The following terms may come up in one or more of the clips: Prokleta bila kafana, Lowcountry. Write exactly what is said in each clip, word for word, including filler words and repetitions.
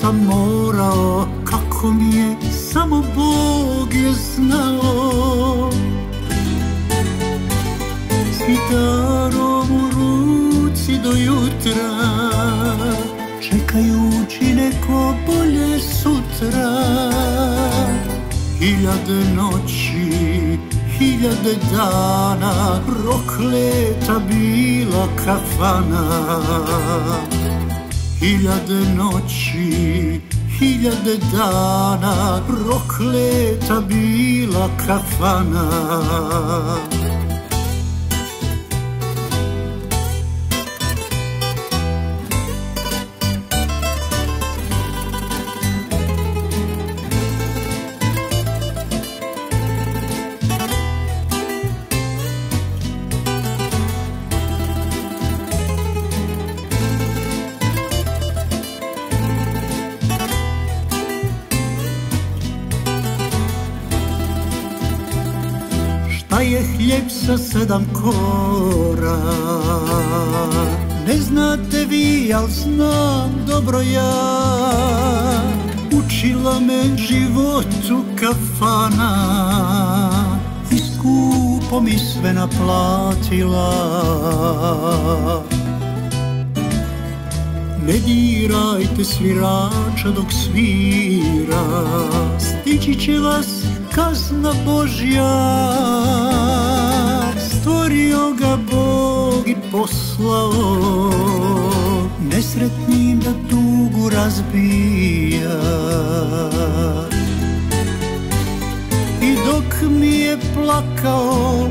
sam morao. Kako mi je, samo Bog je znao. S gitarom u ruci do jutra, čekajući neko bolje sutra. Hiljade noći, hiljade dana, prokleta bila kafana. Hiljade noći, hiljade dana, prokleta bila kafana. Šta je hljeb sa sedam kora? Ne znate vi, al znam dobro ja. Učila me životu kafana i skupo mi sve naplatila. Ne dirajte svirača dok svira, stići će vas kazna Božja. Stvorio ga Bog i poslao nesretnim da tugu razbija. I dok mi je plakao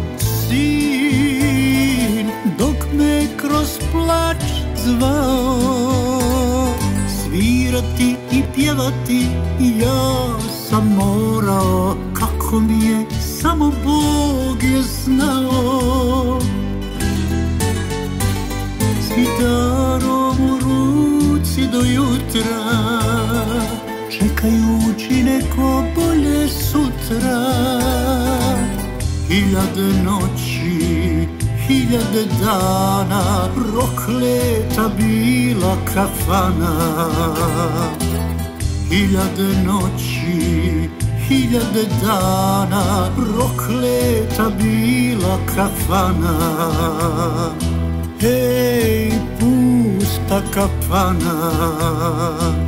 sin, dok me kroz plač zvao, svirati i pjevati ja sam morao. Kako mi je, samo Bog je znao. S gitarom u ruci do jutra, čekajući neko bolje sutra. Hiljade noći, hiljade dana, prokleta bila kafana. Hiljade noći, hiljade dana, prokleta bila kafana. Hej, pusta kafana.